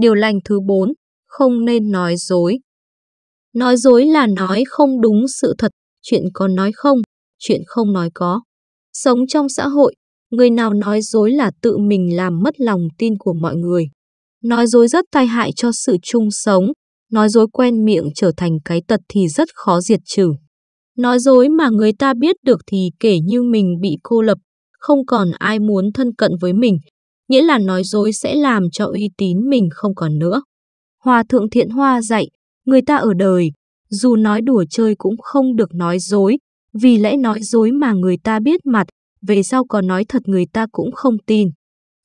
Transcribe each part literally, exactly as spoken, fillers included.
Điều lành thứ bốn, không nên nói dối. Nói dối là nói không đúng sự thật, chuyện có nói không, chuyện không nói có. Sống trong xã hội, người nào nói dối là tự mình làm mất lòng tin của mọi người. Nói dối rất tai hại cho sự chung sống, nói dối quen miệng trở thành cái tật thì rất khó diệt trừ. Nói dối mà người ta biết được thì kể như mình bị cô lập, không còn ai muốn thân cận với mình, nghĩa là nói dối sẽ làm cho uy tín mình không còn nữa. Hòa Thượng Thiện Hoa dạy, người ta ở đời, dù nói đùa chơi cũng không được nói dối, vì lẽ nói dối mà người ta biết mặt, về sau có nói thật người ta cũng không tin.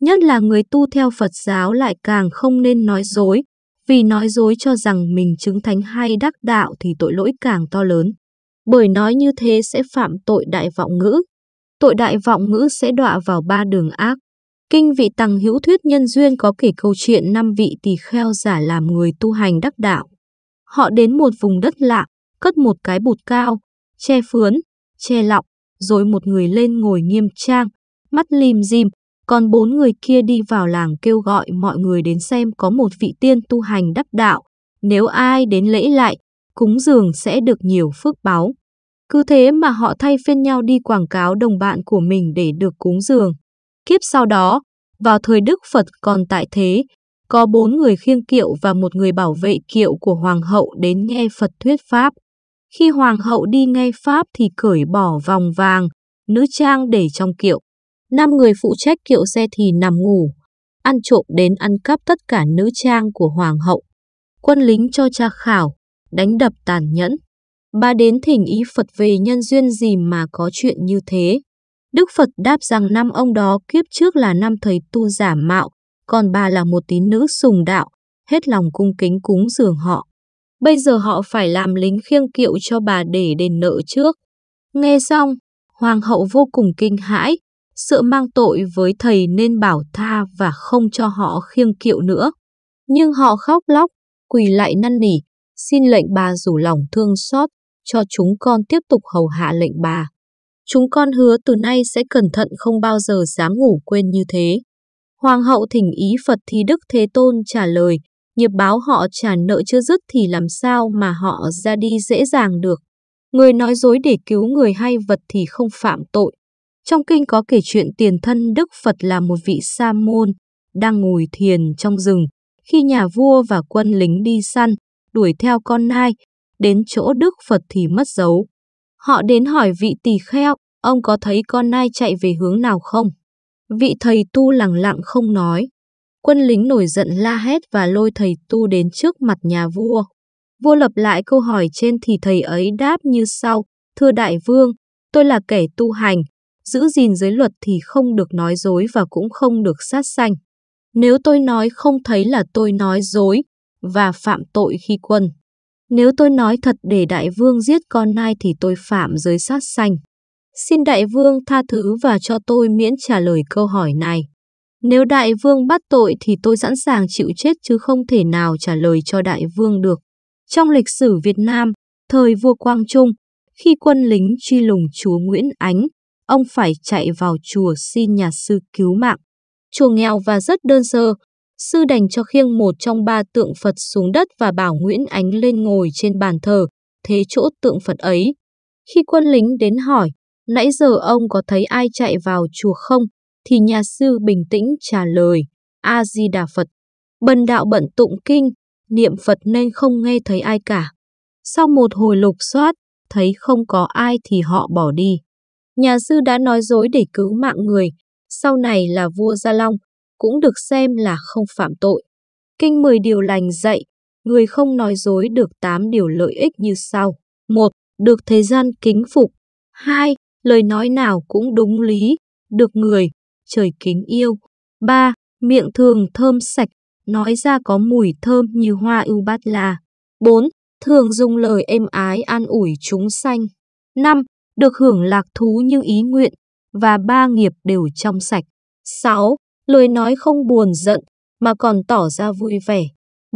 Nhất là người tu theo Phật giáo lại càng không nên nói dối, vì nói dối cho rằng mình chứng thánh hay đắc đạo thì tội lỗi càng to lớn. Bởi nói như thế sẽ phạm tội đại vọng ngữ. Tội đại vọng ngữ sẽ đọa vào ba đường ác. Kinh Vị Tằng Hữu Thuyết Nhân Duyên có kể câu chuyện năm vị tỳ kheo giả làm người tu hành đắc đạo. Họ đến một vùng đất lạ, cất một cái bụt cao, che phướn, che lọng, rồi một người lên ngồi nghiêm trang, mắt lim dim, còn bốn người kia đi vào làng kêu gọi mọi người đến xem có một vị tiên tu hành đắc đạo, nếu ai đến lễ lại, cúng dường sẽ được nhiều phước báu. Cứ thế mà họ thay phiên nhau đi quảng cáo đồng bạn của mình để được cúng dường. Kiếp sau đó, vào thời Đức Phật còn tại thế, có bốn người khiêng kiệu và một người bảo vệ kiệu của Hoàng hậu đến nghe Phật thuyết Pháp. Khi Hoàng hậu đi nghe Pháp thì cởi bỏ vòng vàng, nữ trang để trong kiệu. Năm người phụ trách kiệu xe thì nằm ngủ, ăn trộm đến ăn cắp tất cả nữ trang của Hoàng hậu. Quân lính cho tra khảo, đánh đập tàn nhẫn. Bà đến thỉnh ý Phật về nhân duyên gì mà có chuyện như thế. Đức Phật đáp rằng năm ông đó kiếp trước là năm thầy tu giả mạo, còn bà là một tín nữ sùng đạo, hết lòng cung kính cúng dường họ. Bây giờ họ phải làm lính khiêng kiệu cho bà để đền nợ trước. Nghe xong, Hoàng hậu vô cùng kinh hãi, sợ mang tội với thầy nên bảo tha và không cho họ khiêng kiệu nữa. Nhưng họ khóc lóc, quỳ lại năn nỉ, xin lệnh bà rủ lòng thương xót, cho chúng con tiếp tục hầu hạ lệnh bà. Chúng con hứa từ nay sẽ cẩn thận không bao giờ dám ngủ quên như thế. Hoàng hậu thỉnh ý Phật thì Đức Thế Tôn trả lời, nghiệp báo họ trả nợ chưa dứt thì làm sao mà họ ra đi dễ dàng được. Người nói dối để cứu người hay vật thì không phạm tội. Trong kinh có kể chuyện tiền thân Đức Phật là một vị sa môn, đang ngồi thiền trong rừng, khi nhà vua và quân lính đi săn, đuổi theo con nai, đến chỗ Đức Phật thì mất dấu. Họ đến hỏi vị tỳ kheo, ông có thấy con nai chạy về hướng nào không? Vị thầy tu lẳng lặng không nói. Quân lính nổi giận la hét và lôi thầy tu đến trước mặt nhà vua. Vua lặp lại câu hỏi trên thì thầy ấy đáp như sau, thưa đại vương, tôi là kẻ tu hành, giữ gìn giới luật thì không được nói dối và cũng không được sát sanh. Nếu tôi nói không thấy là tôi nói dối và phạm tội khi quân. Nếu tôi nói thật để đại vương giết con nai thì tôi phạm giới sát sanh. Xin đại vương tha thứ và cho tôi miễn trả lời câu hỏi này. Nếu đại vương bắt tội thì tôi sẵn sàng chịu chết chứ không thể nào trả lời cho đại vương được. Trong lịch sử Việt Nam, thời vua Quang Trung, khi quân lính truy lùng chúa Nguyễn Ánh, ông phải chạy vào chùa xin nhà sư cứu mạng. Chùa nghèo và rất đơn sơ, sư đành cho khiêng một trong ba tượng Phật xuống đất và bảo Nguyễn Ánh lên ngồi trên bàn thờ, thế chỗ tượng Phật ấy. Khi quân lính đến hỏi, nãy giờ ông có thấy ai chạy vào chùa không? Thì nhà sư bình tĩnh trả lời, A-di-đà Phật. Bần đạo bận tụng kinh, niệm Phật nên không nghe thấy ai cả. Sau một hồi lục soát, thấy không có ai thì họ bỏ đi. Nhà sư đã nói dối để cứu mạng người, sau này là vua Gia Long, cũng được xem là không phạm tội. Kinh mười Điều Lành dạy, người không nói dối được tám điều lợi ích như sau. một. Được thế gian kính phục. hai. Lời nói nào cũng đúng lý, được người, trời kính yêu. ba. Miệng thường thơm sạch, nói ra có mùi thơm như hoa ưu bát la. bốn. Thường dùng lời êm ái an ủi chúng sanh. năm. Được hưởng lạc thú như ý nguyện, và ba nghiệp đều trong sạch. sáu. Lời nói không buồn giận, mà còn tỏ ra vui vẻ.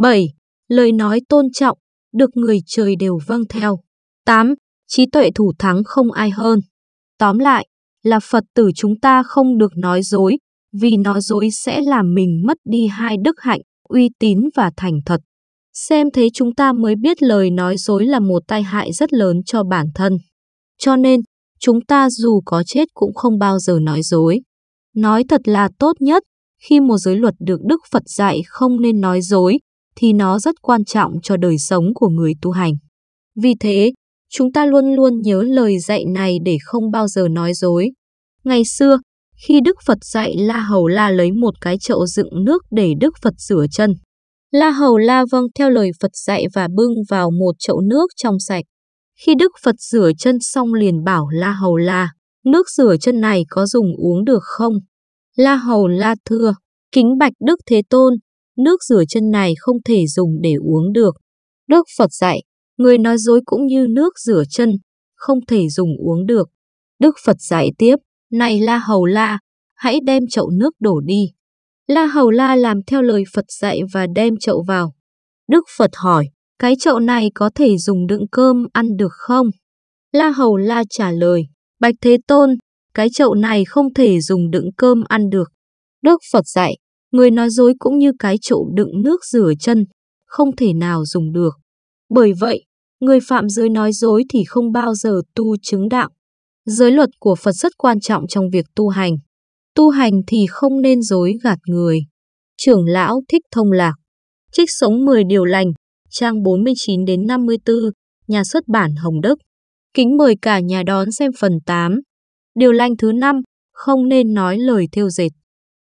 bảy. Lời nói tôn trọng, được người trời đều vâng theo. tám. Trí tuệ thủ thắng không ai hơn. Tóm lại, là Phật tử chúng ta không được nói dối, vì nói dối sẽ làm mình mất đi hai đức hạnh, uy tín và thành thật. Xem thế chúng ta mới biết lời nói dối là một tai hại rất lớn cho bản thân. Cho nên, chúng ta dù có chết cũng không bao giờ nói dối. Nói thật là tốt nhất, khi một giới luật được Đức Phật dạy không nên nói dối, thì nó rất quan trọng cho đời sống của người tu hành. Vì thế, chúng ta luôn luôn nhớ lời dạy này để không bao giờ nói dối. Ngày xưa, khi Đức Phật dạy La Hầu La lấy một cái chậu dựng nước để Đức Phật rửa chân, La Hầu La vâng theo lời Phật dạy và bưng vào một chậu nước trong sạch. Khi Đức Phật rửa chân xong liền bảo La Hầu La, nước rửa chân này có dùng uống được không? La Hầu La thưa, kính bạch Đức Thế Tôn, nước rửa chân này không thể dùng để uống được. Đức Phật dạy, người nói dối cũng như nước rửa chân, không thể dùng uống được. Đức Phật dạy tiếp, này La Hầu La, hãy đem chậu nước đổ đi. La Hầu La làm theo lời Phật dạy và đem chậu vào. Đức Phật hỏi, cái chậu này có thể dùng đựng cơm ăn được không? La Hầu La trả lời, bạch Thế Tôn, cái chậu này không thể dùng đựng cơm ăn được. Đức Phật dạy, người nói dối cũng như cái chậu đựng nước rửa chân, không thể nào dùng được. Bởi vậy, người phạm giới nói dối thì không bao giờ tu chứng đạo. Giới luật của Phật rất quan trọng trong việc tu hành. Tu hành thì không nên dối gạt người. Trưởng lão Thích Thông Lạc. Trích Sống mười Điều Lành, trang bốn mươi chín đến năm mươi tư, nhà xuất bản Hồng Đức. Kính mời cả nhà đón xem phần tám. Điều lành thứ năm, không nên nói lời thêu dệt.